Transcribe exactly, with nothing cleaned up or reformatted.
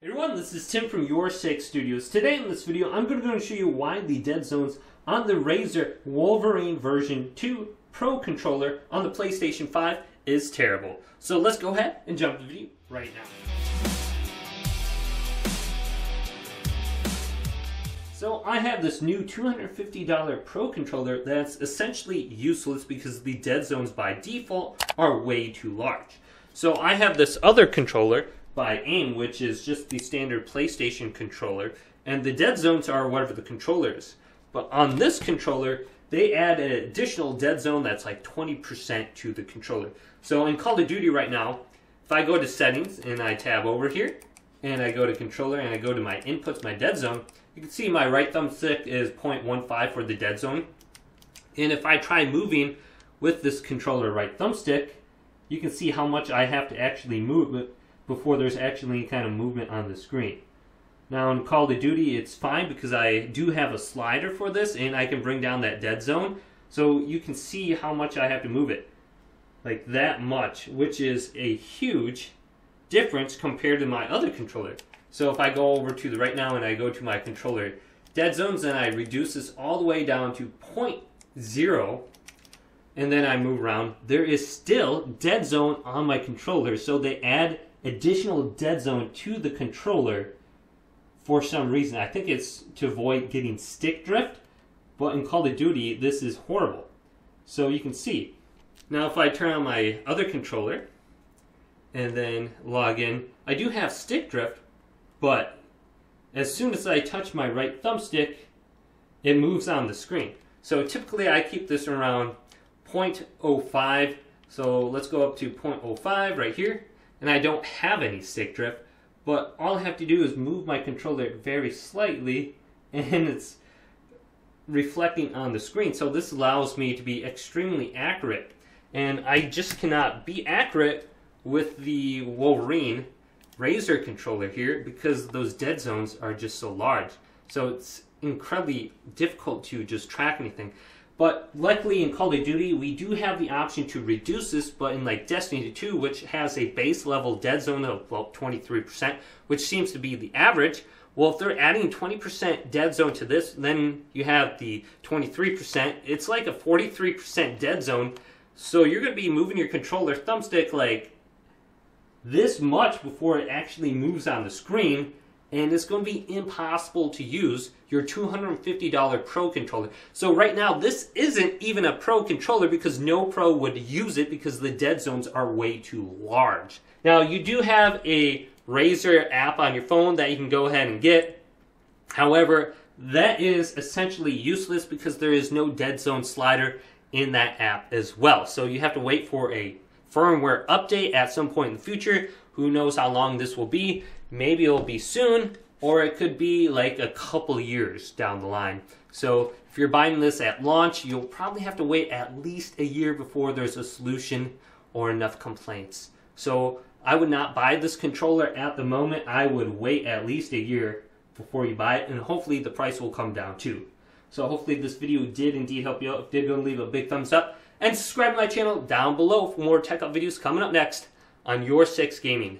Hey everyone, this is Tim from Your Six Studios. Today in this video, I'm going to show you why the dead zones on the Razer Wolverine version two Pro controller on the PlayStation five is terrible. So let's go ahead and jump to the video right now. So I have this new two hundred fifty dollar Pro controller that's essentially useless because the dead zones by default are way too large. So I have this other controller by aim, which is just the standard PlayStation controller, and the dead zones are whatever the controller is. But on this controller, they add an additional dead zone that's like twenty percent to the controller. So in Call of Duty right now, if I go to settings and I tab over here, and I go to controller and I go to my inputs, my dead zone, you can see my right thumbstick is zero point one five for the dead zone. And if I try moving with this controller right thumbstick, you can see how much I have to actually move it before there's actually any kind of movement on the screen. Now in Call of Duty it's fine because I do have a slider for this and I can bring down that dead zone, so you can see how much I have to move it. Like that much, which is a huge difference compared to my other controller. So if I go over to the right now and I go to my controller dead zones and I reduce this all the way down to zero point zero and then I move around, there is still dead zone on my controller, so they add additional dead zone to the controller for some reason. I think it's to avoid getting stick drift, but in Call of Duty this is horrible. So you can see now if I turn on my other controller and then log in, I do have stick drift, but as soon as I touch my right thumbstick it moves on the screen. So typically I keep this around zero point zero five, so let's go up to zero point zero five right here, and I don't have any stick drift, but all I have to do is move my controller very slightly and it's reflecting on the screen. So this allows me to be extremely accurate, and I just cannot be accurate with the Wolverine Razer controller here because those dead zones are just so large. So it's incredibly difficult to just track anything. But luckily in Call of Duty we do have the option to reduce this, but in like Destiny two, which has a base level dead zone of about twenty-three percent, which seems to be the average, well if they're adding twenty percent dead zone to this, then you have the twenty-three percent, it's like a forty-three percent dead zone, so you're going to be moving your controller thumbstick like this much before it actually moves on the screen, and it's going to be impossible to use your two hundred fifty dollar Pro controller. So right now this isn't even a Pro controller because no Pro would use it because the dead zones are way too large. Now you do have a Razer app on your phone that you can go ahead and get. However, that is essentially useless because there is no dead zone slider in that app as well. So you have to wait for a firmware update at some point in the future. Who knows how long this will be. Maybe it'll be soon, or it could be like a couple years down the line. So if you're buying this at launch, you'll probably have to wait at least a year before there's a solution or enough complaints. So I would not buy this controller at the moment. I would wait at least a year before you buy it, and hopefully the price will come down too. So hopefully this video did indeed help you out. If it did, go and leave a big thumbs up and subscribe to my channel down below for more tech up videos coming up next on Your Six Gaming.